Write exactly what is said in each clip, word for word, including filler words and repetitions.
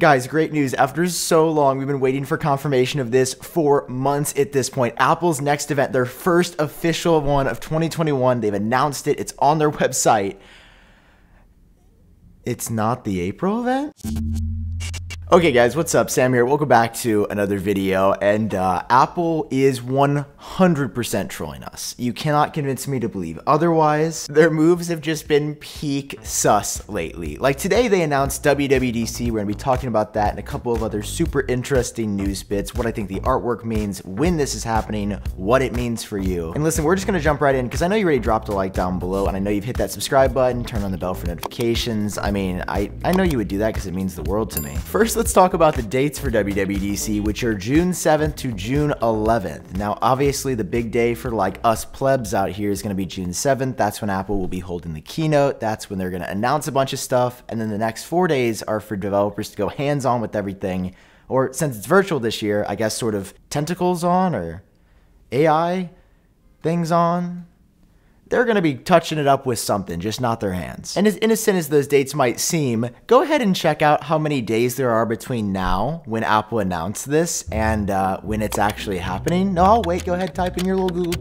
Guys, great news. After so long, we've been waiting for confirmation of this for months at this point. Apple's next event, their first official one of twenty twenty-one, they've announced it, it's on their website. It's not the April event? Okay guys, what's up? Sam here. Welcome back to another video, and uh, Apple is one hundred percent trolling us. You cannot convince me to believe otherwise. Their moves have just been peak sus lately. Like today they announced W W D C, we're gonna be talking about that and a couple of other super interesting news bits, what I think the artwork means, when this is happening, what it means for you. And listen, we're just gonna jump right in because I know you already dropped a like down below and I know you've hit that subscribe button, turn on the bell for notifications. I mean, I, I know you would do that because it means the world to me. First, let's talk about the dates for W W D C, which are June seventh to June eleventh. Now, obviously the big day for like us plebs out here is gonna be June seventh. That's when Apple will be holding the keynote. That's when they're gonna announce a bunch of stuff. And then the next four days are for developers to go hands-on with everything. Or since it's virtual this year, I guess sort of tentacles on or A I things on. They're gonna be touching it up with something, just not their hands. And as innocent as those dates might seem, go ahead and check out how many days there are between now, when Apple announced this, and uh, when it's actually happening. No, wait, go ahead, type in your little Google.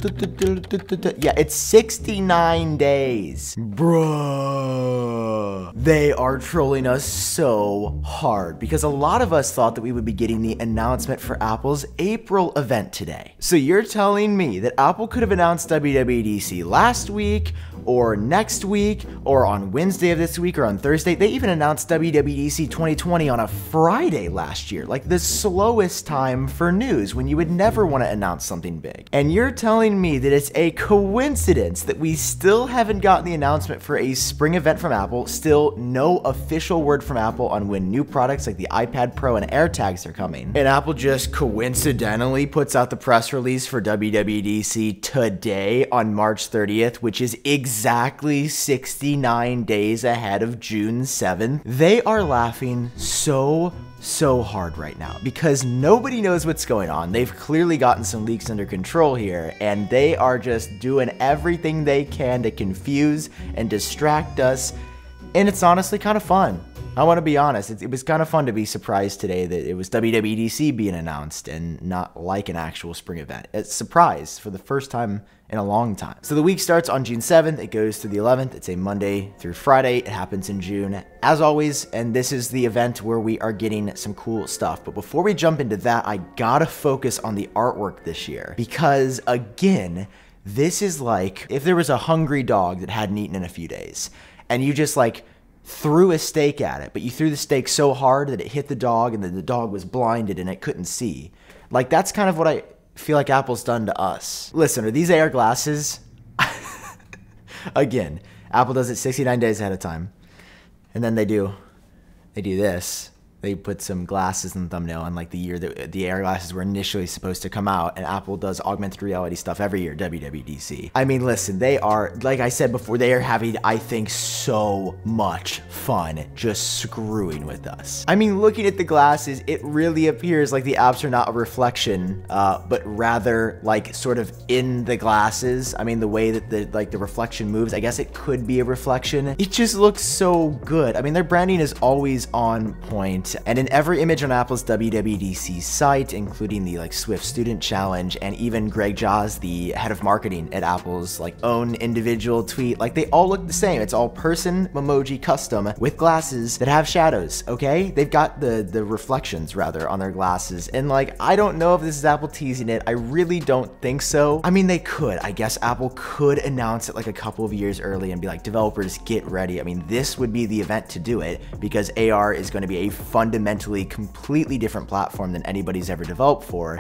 Yeah, it's sixty-nine days. Bruh. They are trolling us so hard because a lot of us thought that we would be getting the announcement for Apple's April event today. So you're telling me that Apple could have announced W W D C last Last week or next week or on Wednesday of this week or on Thursday? They even announced W W D C twenty twenty on a Friday last year, like the slowest time for news when you would never want to announce something big. And you're telling me that it's a coincidence that we still haven't gotten the announcement for a spring event from Apple, still no official word from Apple on when new products like the iPad Pro and AirTags are coming. And Apple just coincidentally puts out the press release for W W D C today on March thirtieth, which is exactly sixty-nine days ahead of June seventh. They are laughing so so hard right now because nobody knows what's going on. They've clearly gotten some leaks under control here, and they are just doing everything they can to confuse and distract us, and it's honestly kind of fun. I want to be honest, it, it was kind of fun to be surprised today that it was W W D C being announced and not like an actual spring event. It's a surprise for the first time in a long time. So the week starts on June seventh, it goes through the eleventh, it's a Monday through Friday, it happens in June, as always, and this is the event where we are getting some cool stuff. But before we jump into that, I gotta focus on the artwork this year, because again, this is like if there was a hungry dog that hadn't eaten in a few days, and you just like threw a steak at it, but you threw the steak so hard that it hit the dog and then the dog was blinded and it couldn't see. Like, that's kind of what I feel like Apple's done to us. Listen, are these A R glasses? Again, Apple does it sixty-nine days ahead of time. And then they do, they do this. They put some glasses in the thumbnail on like the year that the A R glasses were initially supposed to come out, and Apple does augmented reality stuff every year, W W D C. I mean, listen, they are, like I said before, they are having, I think, so much fun just screwing with us. I mean, looking at the glasses, it really appears like the apps are not a reflection, uh, but rather like sort of in the glasses. I mean, the way that the, like the reflection moves, I guess it could be a reflection. It just looks so good. I mean, their branding is always on point. And in every image on Apple's W W D C site, including the like Swift Student Challenge, and even Greg Jaws, the head of marketing at Apple's like own individual tweet, like they all look the same. It's all person emoji custom with glasses that have shadows, okay? They've got the, the reflections rather on their glasses. And like, I don't know if this is Apple teasing it. I really don't think so. I mean, they could, I guess Apple could announce it like a couple of years early and be like, developers, get ready. I mean, this would be the event to do it because A R is gonna be a fundamentally completely different platform than anybody's ever developed for.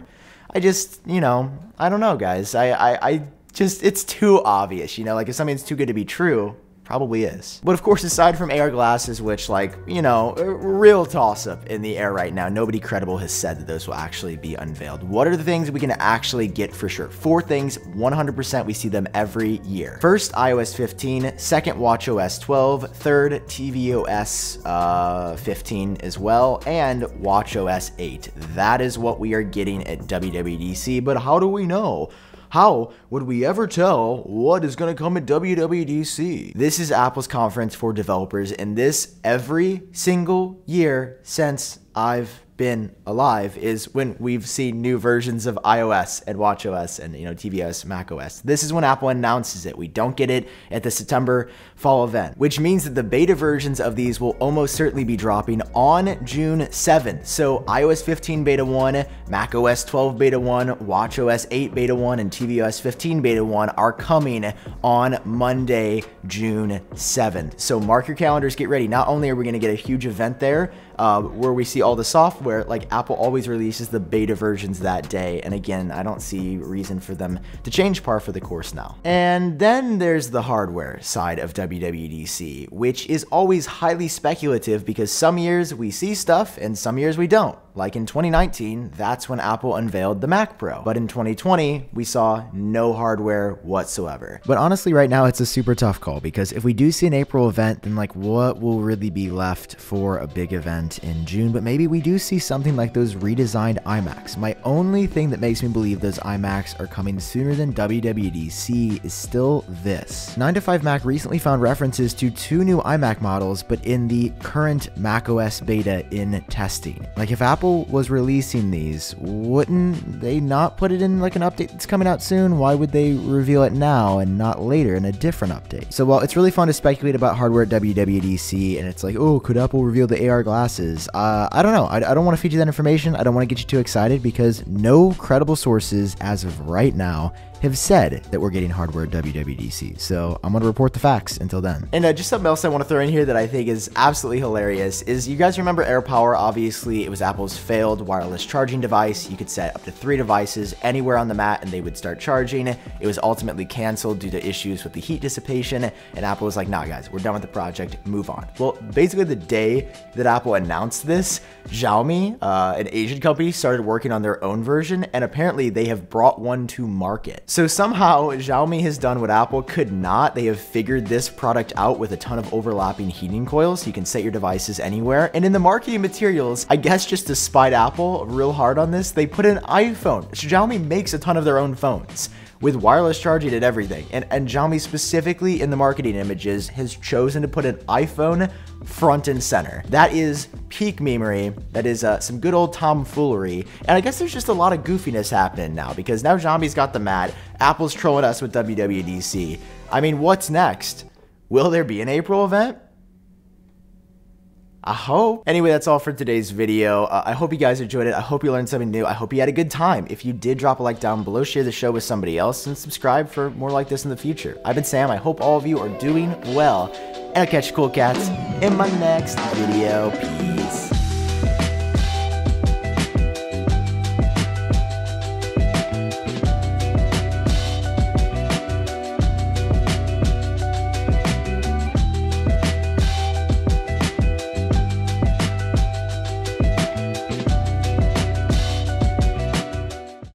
I just, you know, I don't know, guys. I, I, I just, it's too obvious, you know, like if something's too good to be true, probably is. But of course, aside from A R glasses, which like, you know, real toss up in the air right now, nobody credible has said that those will actually be unveiled. What are the things we can actually get for sure? Four things, one hundred percent we see them every year. First, iOS fifteen, second, watchOS twelve, third, tvOS uh, fifteen as well, and watchOS eight. That is what we are getting at W W D C, but how do we know? How would we ever tell what is going to come at W W D C? This is Apple's conference for developers, and this every single year since I've been alive is when we've seen new versions of iOS and watchOS and, you know, tvOS, macOS. This is when Apple announces it. We don't get it at the September fall event, which means that the beta versions of these will almost certainly be dropping on June seventh. So iOS fifteen beta one, macOS twelve beta one, watchOS eight beta one, and tvOS fifteen beta one are coming on Monday, June seventh. So mark your calendars, get ready. Not only are we going to get a huge event there, uh, where we see all the software, where like Apple always releases the beta versions that day. And again, I don't see reason for them to change par for the course now. And then there's the hardware side of W W D C, which is always highly speculative because some years we see stuff and some years we don't. Like in twenty nineteen, that's when Apple unveiled the Mac Pro. But in twenty twenty, we saw no hardware whatsoever. But honestly, right now, it's a super tough call because if we do see an April event, then like what will really be left for a big event in June? But maybe we do see something like those redesigned iMacs. My only thing that makes me believe those iMacs are coming sooner than W W D C is still this. nine to five Mac recently found references to two new iMac models, but in the current macOS beta in testing. Like if Apple was releasing these, wouldn't they not put it in like an update that's coming out soon? Why would they reveal it now and not later in a different update? So while it's really fun to speculate about hardware at W W D C and it's like, oh, could Apple reveal the A R glasses? Uh, I don't know. I, I don't want to feed you that information. I don't want to get you too excited because no credible sources as of right now have said that we're getting hardware at W W D C. So I'm going to report the facts until then. And uh, just something else I want to throw in here that I think is absolutely hilarious is you guys remember AirPower, obviously. It was Apple's failed wireless charging device. You could set up to three devices anywhere on the mat and they would start charging. It was ultimately canceled due to issues with the heat dissipation. And Apple was like, nah, guys, we're done with the project. Move on. Well, basically the day that Apple announced this, Xiaomi, uh, an Asian company, started working on their own version. And apparently they have brought one to market. So somehow Xiaomi has done what Apple could not. They have figured this product out with a ton of overlapping heating coils. So you can set your devices anywhere. And in the marketing materials, I guess just to spite Apple real hard on this, they put an iPhone. Xiaomi makes a ton of their own phones with wireless charging and everything. And, and Xiaomi specifically in the marketing images has chosen to put an iPhone front and center. That is peak memery. That is uh, some good old tomfoolery. And I guess there's just a lot of goofiness happening now because now Xiaomi's got the mat. Apple's trolling us with W W D C. I mean, what's next? Will there be an April event? I hope. Anyway, that's all for today's video. Uh, I hope you guys enjoyed it. I hope you learned something new. I hope you had a good time. If you did, drop a like down below, share the show with somebody else, and subscribe for more like this in the future. I've been Sam. I hope all of you are doing well. And I'll catch you cool cats in my next video. Peace.